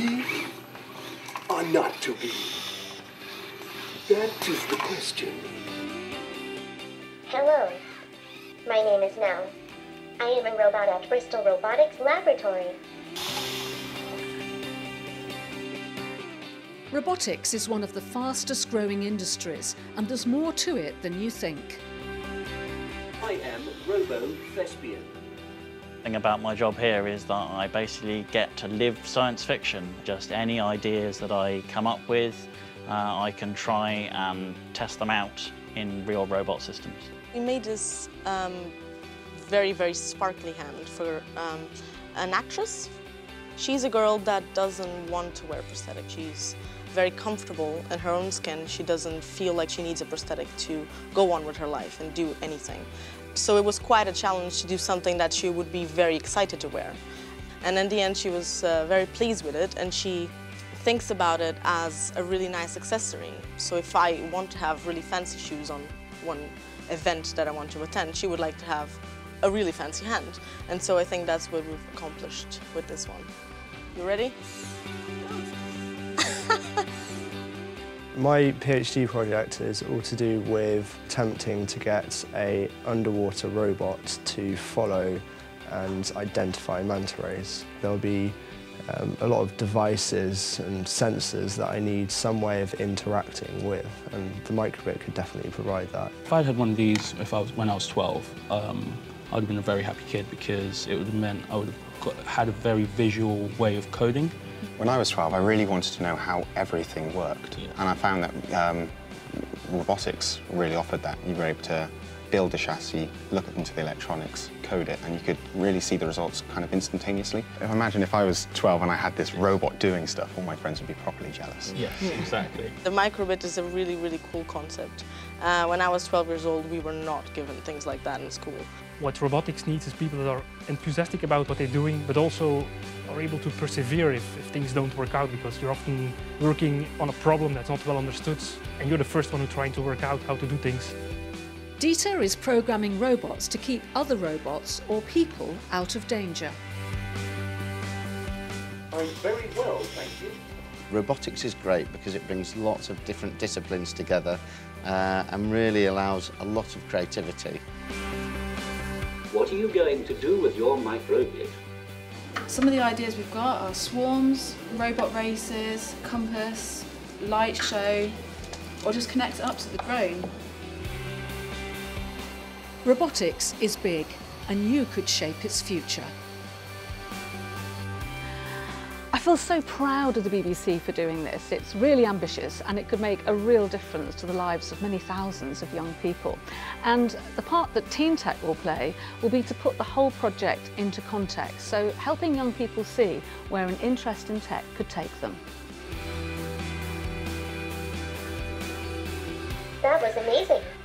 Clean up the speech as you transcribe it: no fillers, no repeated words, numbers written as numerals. be or not to be? That is the question. Hello. My name is Nell. I am a robot at Bristol Robotics Laboratory. Robotics is one of the fastest growing industries, and there's more to it than you think. I am Robo-thespian. The thing about my job here is that I basically get to live science fiction. Just any ideas that I come up with, I can try and test them out in real robot systems. We made this very, very sparkly hand for an actress. She's a girl that doesn't want to wear prosthetics. She's very comfortable in her own skin. She doesn't feel like she needs a prosthetic to go on with her life and do anything. So it was quite a challenge to do something that she would be very excited to wear. And in the end, she was very pleased with it, and she thinks about it as a really nice accessory. So if I want to have really fancy shoes on one event that I want to attend, she would like to have a really fancy hand. And so I think that's what we've accomplished with this one. You ready? My PhD project is all to do with attempting to get an underwater robot to follow and identify manta rays. There'll be a lot of devices and sensors that I need some way of interacting with, and the micro:bit could definitely provide that. If I'd had one of these when I was 12, I'd have been a very happy kid, because it would have meant I would have had a very visual way of coding. When I was 12, I really wanted to know how everything worked, yeah. And I found that robotics really offered that. You were able to build a chassis, look into the electronics, code it, and you could really see the results kind of instantaneously. If I imagine if I was 12 and I had this robot doing stuff, all my friends would be properly jealous. Yes, exactly. The micro:bit is a really, really cool concept. When I was 12 years old, we were not given things like that in school. What robotics needs is people that are enthusiastic about what they're doing, but also are able to persevere if things don't work out, because you're often working on a problem that's not well understood, and you're the first one who's trying to work out how to do things. Dieter is programming robots to keep other robots or people out of danger. I'm very well, thank you. Robotics is great because it brings lots of different disciplines together and really allows a lot of creativity. What are you going to do with your micro:bit? Some of the ideas we've got are swarms, robot races, compass, light show, or just connect it up to the drone. Robotics is big, and you could shape its future. I feel so proud of the BBC for doing this. It's really ambitious, and it could make a real difference to the lives of many thousands of young people. And the part that TeenTech will play will be to put the whole project into context, so helping young people see where an interest in tech could take them. That was amazing.